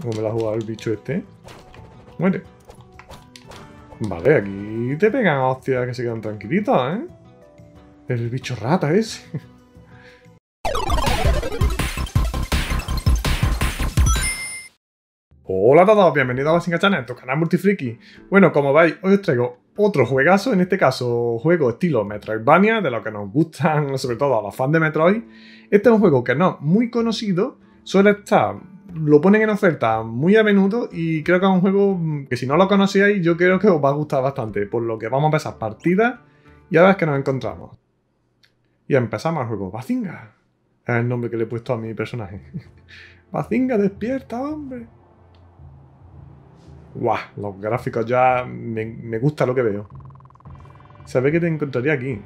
Como me la ha jugado el bicho este. Muere. Vale, aquí te pegan hostias que se quedan tranquilitas, ¿eh? El bicho rata ese. Hola a todos, bienvenidos a Bazinga Channel, en tu canal Multifriki. Bueno, como veis, hoy os traigo otro juegazo, en este caso juego estilo Metroidvania, de lo que nos gustan sobre todo a los fans de Metroid. Este es un juego que no es muy conocido, suele estar... Lo ponen en oferta muy a menudo y creo que es un juego que si no lo conocíais yo creo que os va a gustar bastante, por lo que vamos a empezar partidas y a ver qué nos encontramos. Y empezamos el juego. Bazinga es el nombre que le he puesto a mi personaje. Bazinga, despierta, hombre. Guau, los gráficos ya me gusta lo que veo. Sabes que te encontraría aquí.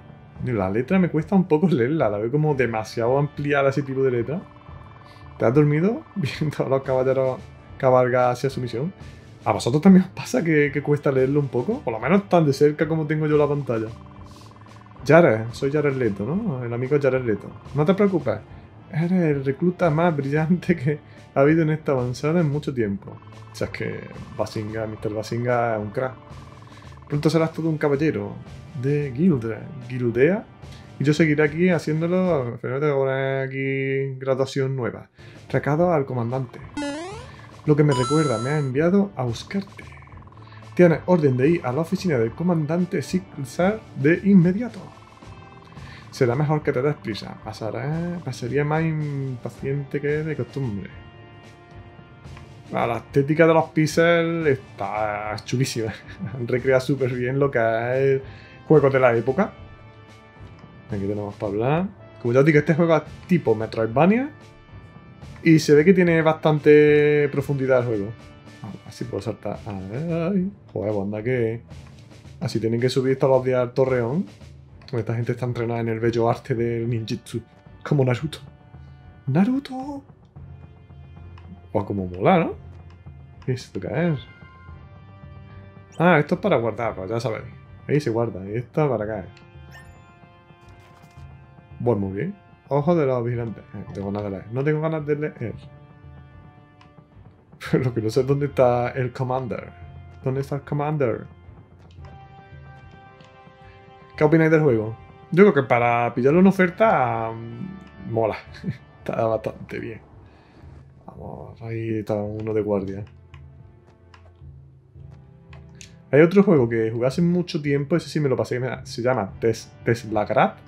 La letra me cuesta un poco leerla, la veo como demasiado ampliada ese tipo de letra. ¿Te has dormido viendo a los caballeros cabalgar hacia su misión? ¿A vosotros también os pasa que cuesta leerlo un poco? Por lo menos tan de cerca como tengo yo la pantalla. Jared, soy Jared Leto, ¿no? El amigo Jared Leto. No te preocupes, eres el recluta más brillante que ha habido en esta avanzada en mucho tiempo. O sea, es que Bazinga, Mr. Bazinga es un crack. Pronto serás todo un caballero de Guildea. Y yo seguiré aquí haciéndolo, pero te voy a poner aquí graduación nueva. Recado al comandante. Lo que me recuerda, me ha enviado a buscarte. Tienes orden de ir a la oficina del comandante Sinclair de inmediato. Será mejor que te des prisa. Pasaría más impaciente que de costumbre. La estética de los píxeles está chulísima. Recrea súper bien lo que es el juego de la época. Aquí tenemos para hablar. Como ya os digo, este juego es tipo Metroidvania. Y se ve que tiene bastante profundidad el juego. Así puedo saltar. Ay, joder, banda que... Así tienen que subir todos los días al torreón. Esta gente está entrenada en el bello arte del ninjutsu. Como Naruto. ¡Naruto! Pues como mola, ¿no? ¿Qué es esto que es? Ah, esto es para guardar, pues ya sabéis. Ahí se guarda. Y esta para caer. Bueno, muy bien. Ojo de los vigilantes. No tengo ganas de leer. Pero lo que no sé es dónde está el commander. ¿Dónde está el commander? ¿Qué opináis del juego? Yo creo que para pillarle una oferta... mola. Está bastante bien. Vamos, ahí está uno de guardia. Hay otro juego que jugué hace mucho tiempo. Ese sí me lo pasé. Se llama Teslagrat.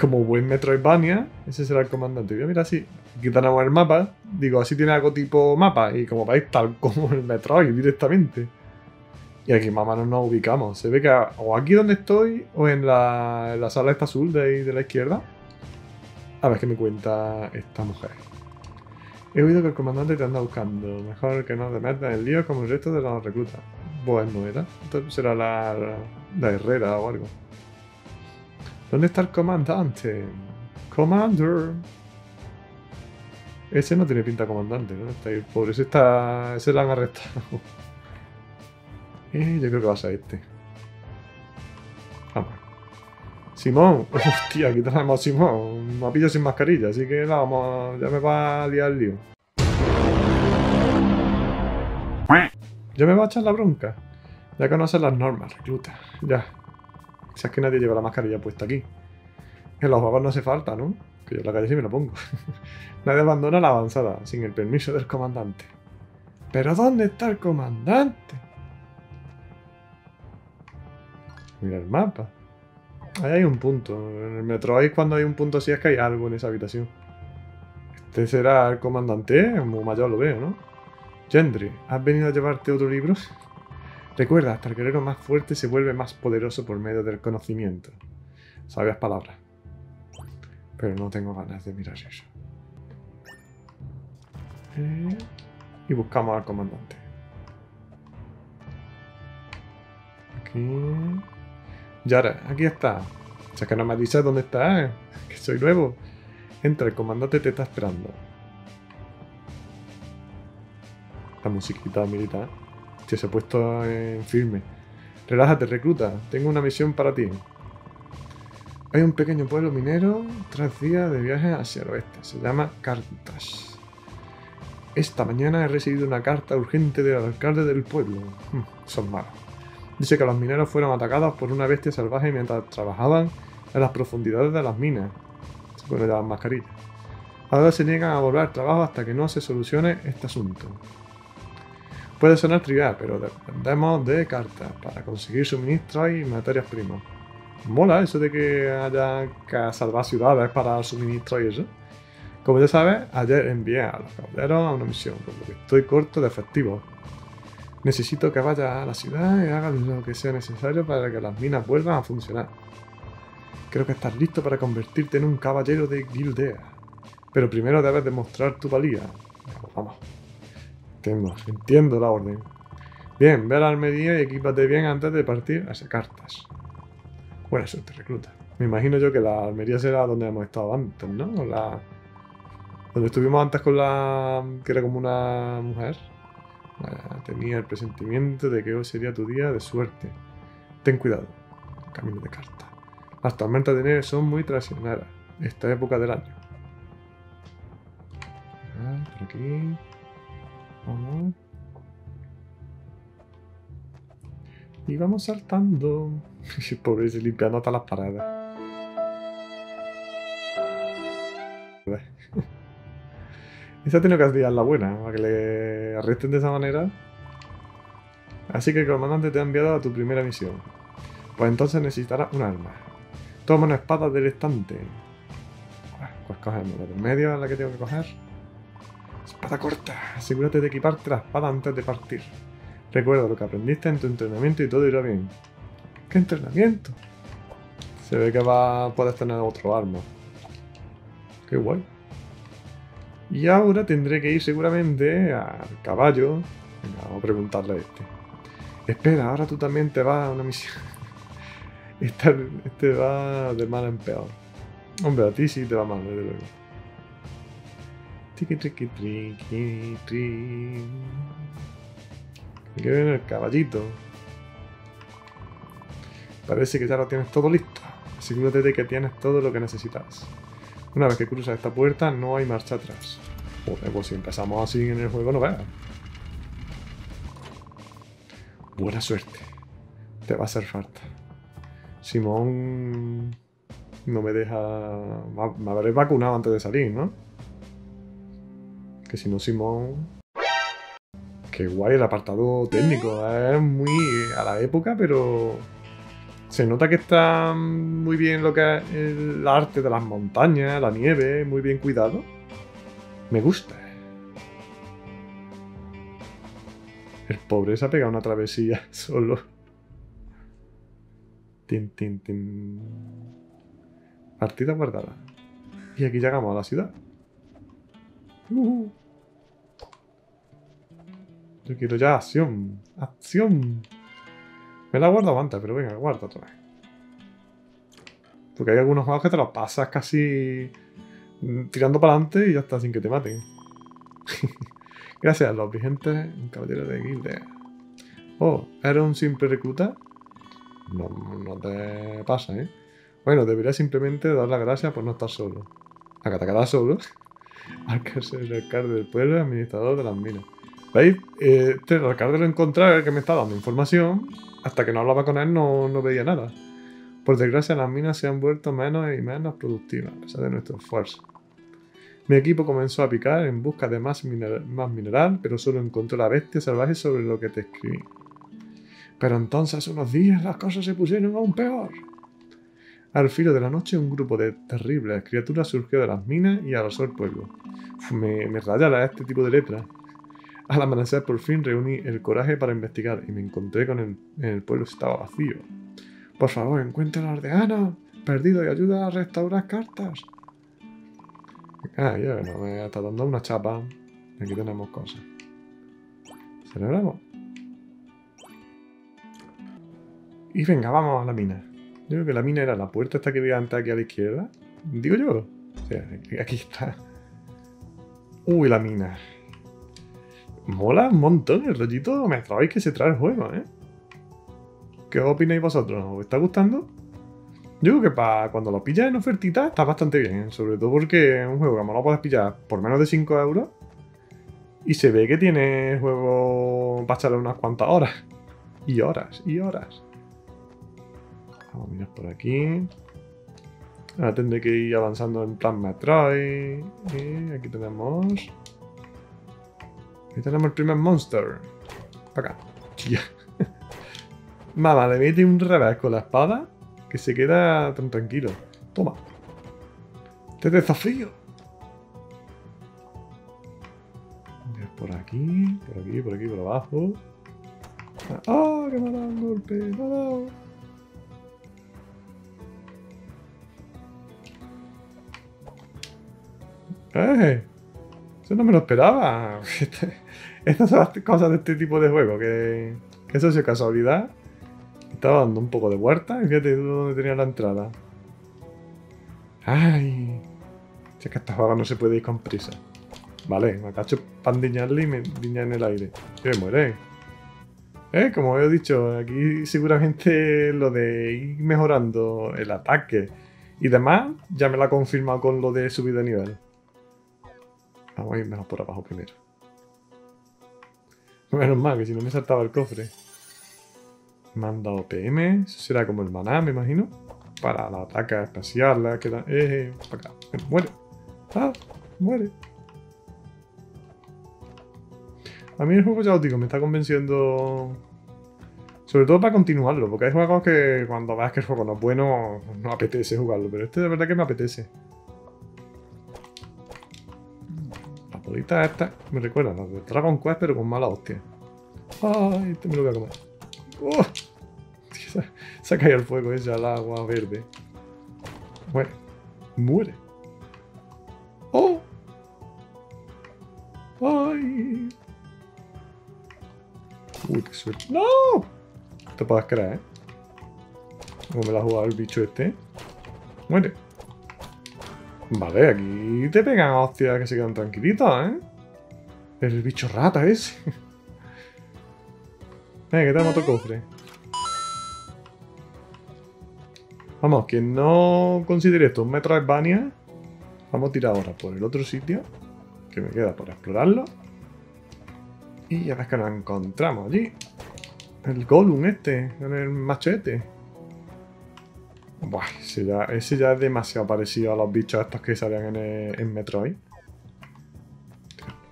Como buen Metroidvania, ese será el comandante. Voy a mirar así, aquí tenemos el mapa. Digo, así tiene algo tipo mapa. Y como veis, tal como el Metroid directamente. Y aquí más o menos nos ubicamos. Se ve que o aquí donde estoy, o en la sala esta azul de ahí de la izquierda. A ver qué me cuenta esta mujer. He oído que el comandante te anda buscando. Mejor que no te metas en lío como el resto de los reclutas. Pues no era. Entonces será la herrera o algo. ¿Dónde está el comandante? ¡Commander! Ese no tiene pinta de comandante, ¿no? Está ahí, pobre. Ese lo han arrestado. Yo creo que va a ser este. Vamos. ¡Simón! ¡Hostia! Aquí tenemos a Simón. Me ha pillado sin mascarilla, así que vamos. Ya me va a liar el lío. Ya me va a echar la bronca. Ya conoces las normas, recluta. Ya. Si es que nadie lleva la mascarilla puesta aquí. En los babas no hace falta, ¿no? Que yo en la calle sí me la pongo. Nadie abandona la avanzada sin el permiso del comandante. ¿Pero dónde está el comandante? Mira el mapa. Ahí hay un punto. En el Metroid cuando hay un punto así es que hay algo en esa habitación. Este será el comandante. Como mayor lo veo, ¿no? Gendry, ¿has venido a llevarte otro libro? Recuerda, hasta el guerrero más fuerte se vuelve más poderoso por medio del conocimiento. Sabias palabras. Pero no tengo ganas de mirar eso. Y buscamos al comandante. Aquí... Yara, aquí está. O sea que no me dices dónde está, ¿eh? Que soy nuevo. Entra, el comandante te está esperando. La musiquita militar. Se ha puesto en firme. Relájate, recluta. Tengo una misión para ti. Hay un pequeño pueblo minero 3 días de viaje hacia el oeste. Se llama Cartas. Esta mañana he recibido una carta urgente del alcalde del pueblo. Son malos. Dice que los mineros fueron atacados por una bestia salvaje mientras trabajaban en las profundidades de las minas. Se ponen las mascarillas. Ahora se niegan a volver al trabajo hasta que no se solucione este asunto. Puede sonar trivial, pero dependemos de cartas para conseguir suministros y materias primas. Mola eso de que haya que salvar ciudades para suministros y eso. Como ya sabes, ayer envié a los caballeros a una misión, por lo que estoy corto de efectivo. Necesito que vaya a la ciudad y hagas lo que sea necesario para que las minas vuelvan a funcionar. Creo que estás listo para convertirte en un caballero de Guildea. Pero primero debes demostrar tu valía. Vamos. Entiendo la orden. Bien, ve a la armería y equípate bien antes de partir hacia Cartas. Buena suerte, recluta. Me imagino yo que la armería será donde hemos estado antes, ¿no? Donde estuvimos antes con la... que era como una mujer. Tenía el presentimiento de que hoy sería tu día de suerte. Ten cuidado. Camino de Cartas. Las tormentas de nieve son muy traicioneras esta época del año. Por aquí. Vamos. Y vamos saltando. Pobre, se limpiando hasta las paradas. Esa ha tenido que hacer la buena, para que le arresten de esa manera. Así que el comandante te ha enviado a tu primera misión. Pues entonces necesitarás un arma. Toma una espada del estante. Pues cogemos la del medio, la que tengo que coger. Espada corta. Asegúrate de equiparte la espada antes de partir. Recuerda lo que aprendiste en tu entrenamiento y todo irá bien. ¿Qué entrenamiento? Se ve que puedes tener otro arma. Qué guay. Y ahora tendré que ir seguramente al caballo. Venga, vamos a preguntarle a este. Espera, ahora tú también te vas a una misión. Este va de mal en peor. Hombre, a ti sí te va mal, desde luego. Triqui, triqui, triqui, triqui. Aquí viene el caballito. Parece que ya lo tienes todo listo. Asegúrate de que tienes todo lo que necesitas. Una vez que cruzas esta puerta, no hay marcha atrás. Joder, pues si empezamos así en el juego, no veas. Buena suerte. Te va a hacer falta. Simón... no me deja... me habré vacunado antes de salir, ¿no? Que si no, Simón... Qué guay el apartado técnico, es muy a la época, pero se nota que está muy bien lo que es el arte de las montañas, la nieve, muy bien cuidado. Me gusta. El pobre se ha pegado una travesía solo. Tin, tin, tin. Partida guardada. Y aquí llegamos a la ciudad. Yo quiero ya acción. ¡Acción! Me la guardo antes, pero venga, guarda otra vez. Porque hay algunos juegos que te los pasas casi tirando para adelante y ya está, sin que te maten. Gracias a los vigentes, un caballero de Gildea. Oh, ¿eres un simple recluta? No, no te pasa, ¿eh? Bueno, deberías simplemente dar las gracias por no estar solo. A que te quedas solo. Al que es el alcalde del pueblo y administrador de las minas. ¿Veis? Este el alcalde lo encontraba, el que me está dando información. Hasta que no hablaba con él no veía nada. Por desgracia, las minas se han vuelto menos y menos productivas, a pesar de nuestro esfuerzo. Mi equipo comenzó a picar en busca de más mineral, pero solo encontró la bestia salvaje sobre lo que te escribí. Pero entonces, hace unos días, las cosas se pusieron aún peor. Al filo de la noche, un grupo de terribles criaturas surgió de las minas y arrasó el pueblo. Me raya este tipo de letras. Al amanecer por fin reuní el coraje para investigar y me encontré con el pueblo estaba vacío. Por favor, encuentra a los aldeanos perdidos y ayuda a restaurar cartas. Ah, ya no me está dando una chapa. Aquí tenemos cosas. Celebramos. Y venga, vamos a la mina. Yo creo que la mina era la puerta esta que vi antes aquí a la izquierda. Digo yo. O sea, aquí está. Uy, la mina. Mola un montón el rollito Metroid que se trae el juego, ¿eh? ¿Qué opináis vosotros? ¿Os está gustando? Yo creo que para cuando lo pillas en ofertita está bastante bien, ¿eh? Sobre todo porque es un juego que no lo puedes pillar por menos de 5 euros Y se ve que tiene juego para echarle unas cuantas horas. Y horas, y horas. Vamos a mirar por aquí. Ahora tendré que ir avanzando en plan Metroid. Y aquí tenemos... Aquí tenemos el primer monster. Para acá. Tía. Mamá, le mete un revés con la espada que se queda tan tranquilo. Toma. Te desafío. Por aquí, por aquí, por aquí, por abajo. ¡Ah! ¡Oh, que me ha dado un golpe! ¡Me ha dado! ¡Eh! Eso no me lo esperaba. Estas son las cosas de este tipo de juego, que eso es casualidad. Estaba dando un poco de vuelta y fíjate dónde tenía la entrada. ¡Ay! Si es que hasta ahora no se puede ir con prisa. Vale, me acacho para endiñarle y me endiña en el aire. Y me muere. Como he dicho, aquí seguramente lo de ir mejorando el ataque y demás, ya me la ha confirmado con lo de subir de nivel. Vamos a ir mejor por abajo primero. Menos mal, que si no me saltaba el cofre. Me han dado PM, eso será como el maná, me imagino. Para la ataca especial, la que da... para acá. Muere. Ah, muere. A mí el juego, ya os digo, me está convenciendo, sobre todo para continuarlo, porque hay juegos que cuando ves que el juego no es bueno, no apetece jugarlo, pero este de verdad que me apetece. Las bolitas estas me recuerdan las de Dragon Quest, pero con mala hostia. ¡Ay! Este me lo voy a comer. ¡Oh! Se ha caído el fuego esa, el agua verde. Muere. Muere. ¡Oh! ¡Ay! Uy, qué suerte. ¡No! Te puedes creer, ¿eh? Como me la ha jugado el bicho este. Muere. Vale, aquí te pegan hostias que se quedan tranquilitas, ¿eh? El bicho rata ese. Que tenemos otro cofre. Vamos, quien no considere esto un Metroidvania, vamos a tirar ahora por el otro sitio que me queda por explorarlo. Y ya ves que nos encontramos allí. El Golem este, con el machete. Buah, ese ya es demasiado parecido a los bichos estos que salían en Metroid.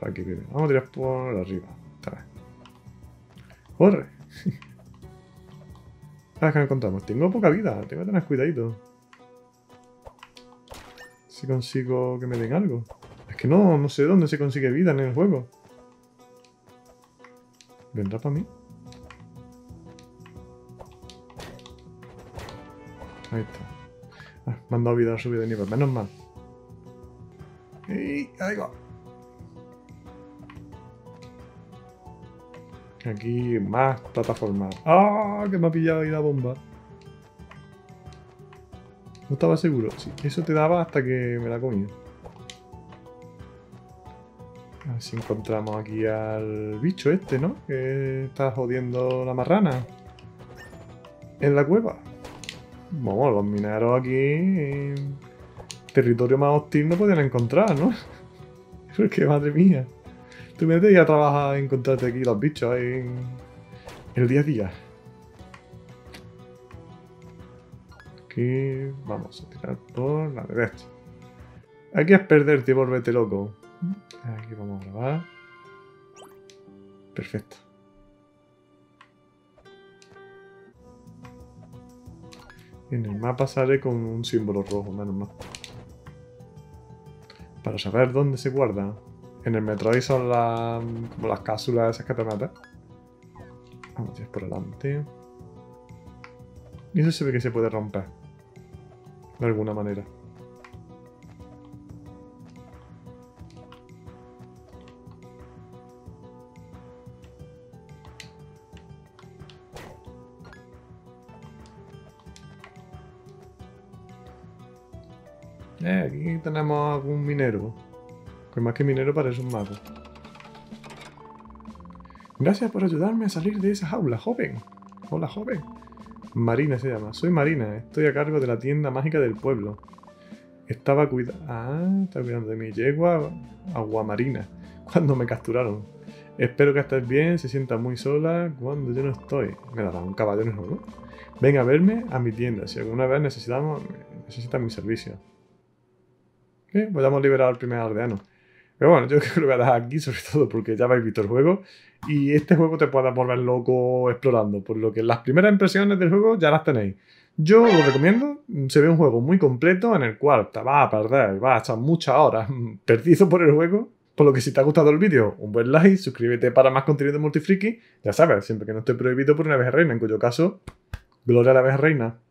Por aquí primero. Vamos a tirar por arriba. Esta vez. ¡Corre! Ya ves que nos encontramos. Tengo poca vida, tengo que tener cuidadito. Si consigo que me den algo. Es que no sé dónde se consigue vida en el juego. ¿Vendrá para mí? Ahí está. Ah, me han dado vida a subir de nivel, menos mal. Y ahí va. Aquí más plataformas. ¡Ah! ¡Oh, que me ha pillado ahí la bomba! No estaba seguro. Sí, eso te daba hasta que me la comí. A ver si encontramos aquí al bicho este, ¿no? Que está jodiendo la marrana. En la cueva. Vamos, los mineros aquí... Territorio más hostil no podían encontrar, ¿no? Porque madre mía. Tú me metes y ya trabajas a encontrarte aquí los bichos en el día a día. Aquí vamos a tirar por la derecha. Aquí es perderte y volverte loco. Aquí vamos a grabar. Perfecto. En el mapa sale con un símbolo rojo, menos mal. Para saber dónde se guarda. En el Metroid son como las cápsulas esas que te matan. Vamos a ir por delante. Y eso se ve que se puede romper. De alguna manera. Aquí tenemos algún minero. Que más que minero parece un mago. Gracias por ayudarme a salir de esa jaula, joven. Hola, joven. Marina se llama. Soy Marina. Estoy a cargo de la tienda mágica del pueblo. Estaba cuidando de mi yegua Aguamarina. cuando me capturaron. Espero que estés bien, se sienta muy sola cuando yo no estoy. Me dará un caballero, ¿no? Ven a verme a mi tienda, si alguna vez necesitan mi servicio. Bien, pues hemos liberado al primer aldeano. Pero bueno, yo creo que lo voy a dejar aquí, sobre todo porque ya habéis visto el juego. Y este juego te puede volver loco explorando, por lo que las primeras impresiones del juego ya las tenéis. Yo lo recomiendo, se ve un juego muy completo en el cual te vas a perder, vas a echar muchas horas perdido por el juego. Por lo que si te ha gustado el vídeo, un buen like, suscríbete para más contenido de Multifriki. Ya sabes, siempre que no esté prohibido por una abeja reina, en cuyo caso, gloria a la abeja reina.